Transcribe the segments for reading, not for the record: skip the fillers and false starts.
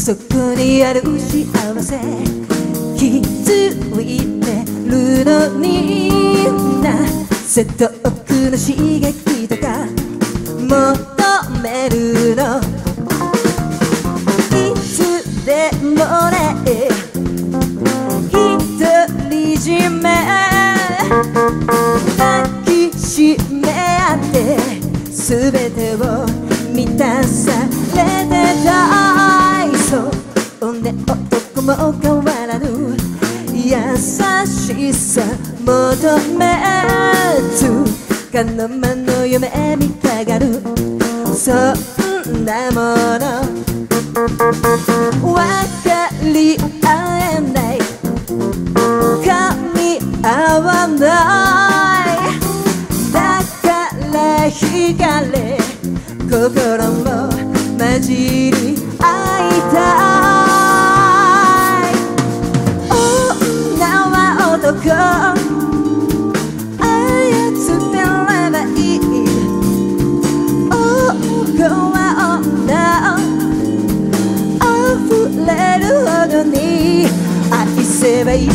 そこにある幸せ気づいてるのになぜ遠くの刺激とか求めるのいつでもね独り占め抱きしめ合って全てを満たされてたいそうね男も変わらぬ優しさ求めつかの間の夢見たがるそんなもの分かり合えない噛み合わないだから惹かれ心も混じり合いたい女は男操ってればいい男は女溢れるほどに愛せばいい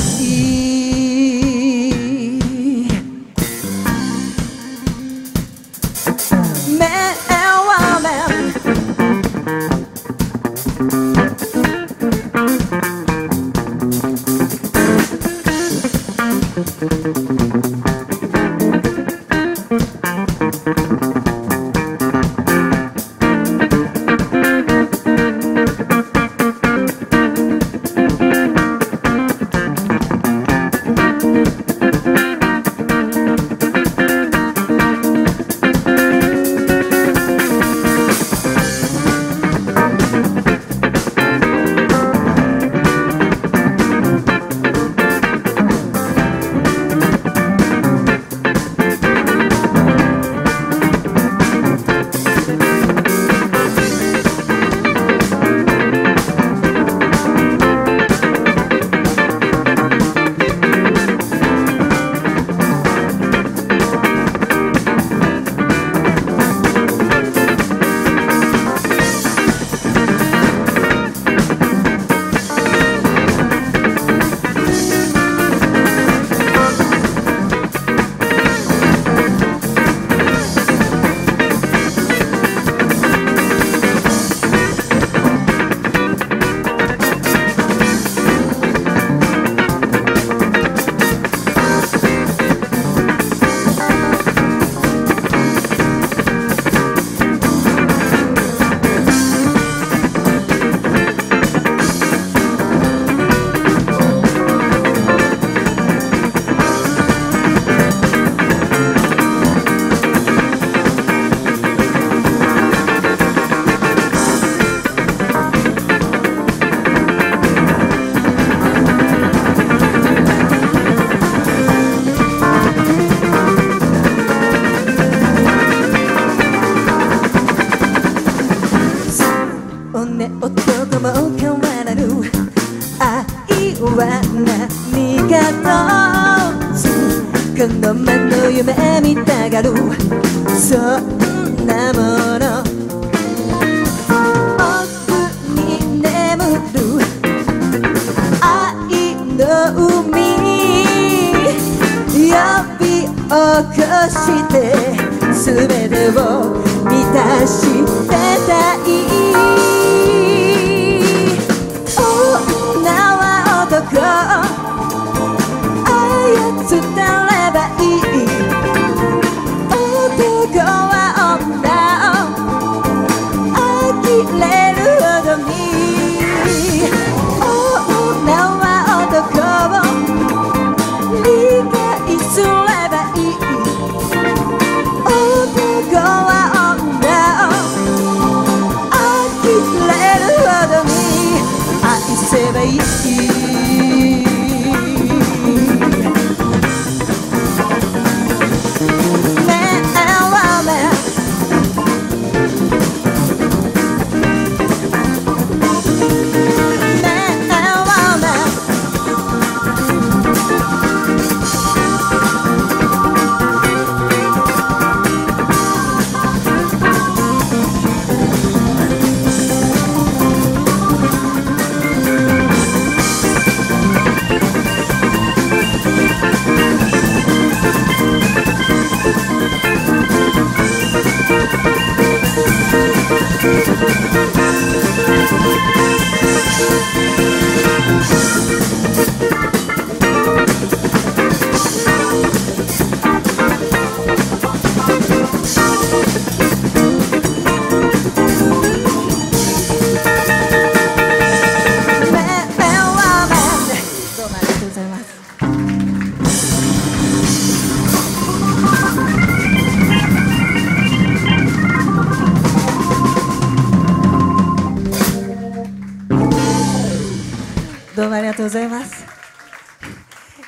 どうもありがとうございます。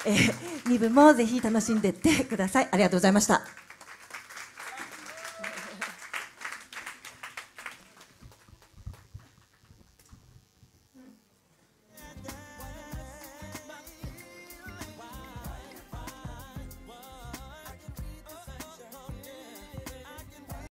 2部もぜひ楽しんでってください。ありがとうございました。